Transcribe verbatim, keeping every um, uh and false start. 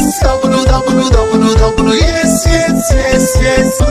yes, double, double, double, double, yes, yes, yes, yes.